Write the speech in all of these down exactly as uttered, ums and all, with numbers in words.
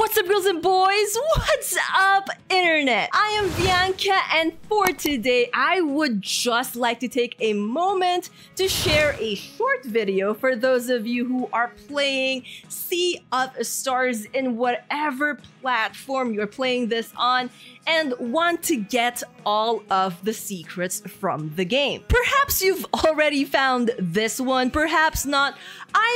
What's up, girls and boys? What's up, internet? I am Bianca, and for today, I would just like to take a moment to share a short video for those of you who are playing Sea of Stars in whatever platform you're playing this on and want to get all of the secrets from the game. Perhaps you've already found this one, perhaps not.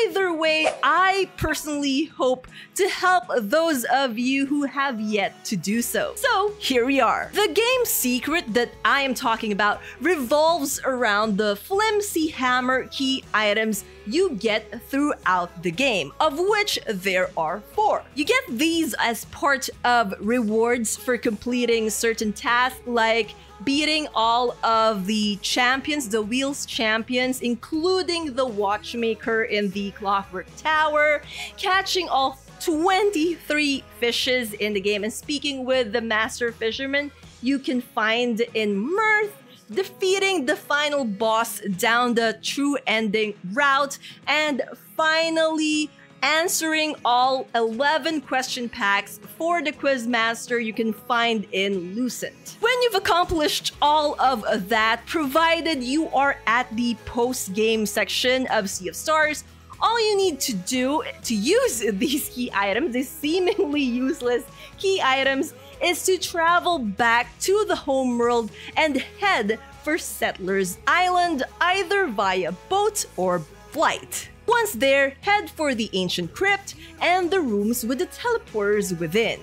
Either way, I personally hope to help those of you who have yet to do so. So here we are. The game secret that I am talking about revolves around the Flimsy Hammer key items you get throughout the game, of which there are four. You get these as part of rewards for completing certain tasks like beating all of the champions, the wheels champions, including the watchmaker in the clockwork tower, catching all twenty-three fishes in the game, and speaking with the master fisherman you can find in Mirth, defeating the final boss down the true ending route, and finally answering all eleven question packs for the Quizmaster you can find in Lucent. When you've accomplished all of that, provided you are at the post-game section of Sea of Stars, all you need to do to use these key items, these seemingly useless key items, is to travel back to the homeworld and head for Settlers Island, either via boat or flight. Once there, head for the ancient crypt and the rooms with the teleporters within.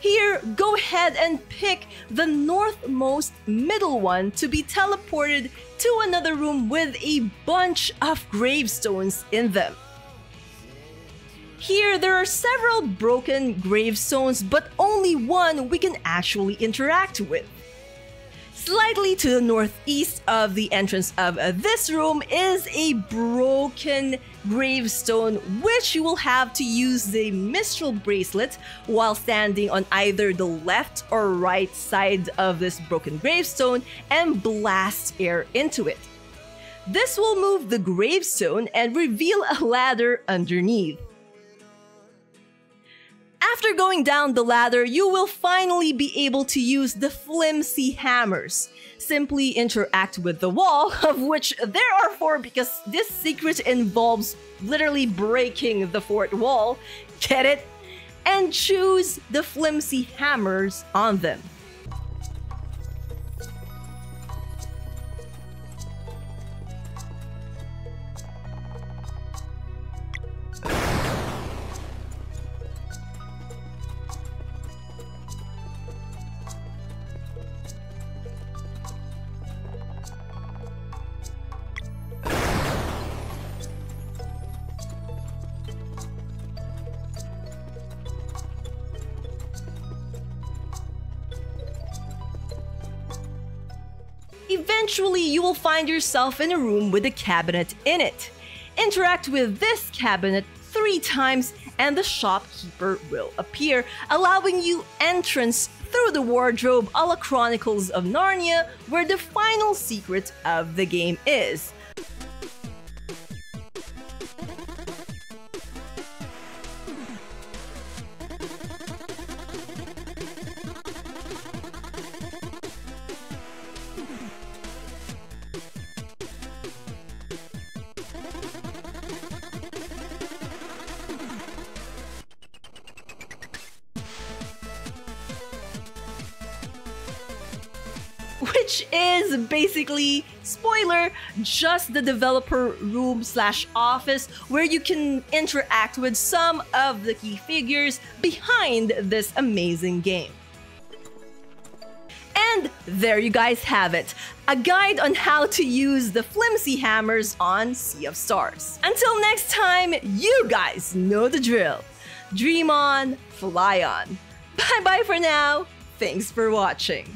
Here, go ahead and pick the northmost middle one to be teleported to another room with a bunch of gravestones in them. Here, there are several broken gravestones, but only one we can actually interact with. Slightly to the northeast of the entrance of this room is a broken gravestone, which you will have to use the Mistral bracelet while standing on either the left or right side of this broken gravestone and blast air into it. This will move the gravestone and reveal a ladder underneath. After going down the ladder, you will finally be able to use the Flimsy Hammers. Simply interact with the wall, of which there are four because this secret involves literally breaking the fort wall. Get it? And choose the Flimsy Hammers on them. Eventually, you will find yourself in a room with a cabinet in it. Interact with this cabinet three times and the shopkeeper will appear, allowing you entrance through the wardrobe a la Chronicles of Narnia, where the final secret of the game is. Which is basically, spoiler, just the developer room slash office where you can interact with some of the key figures behind this amazing game. And there you guys have it, a guide on how to use the Flimsy Hammers on Sea of Stars. Until next time, you guys know the drill. Dream on, fly on. Bye-bye for now. Thanks for watching.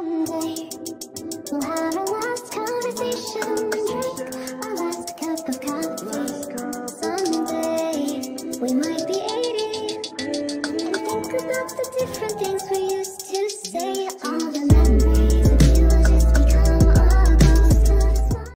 We'll have a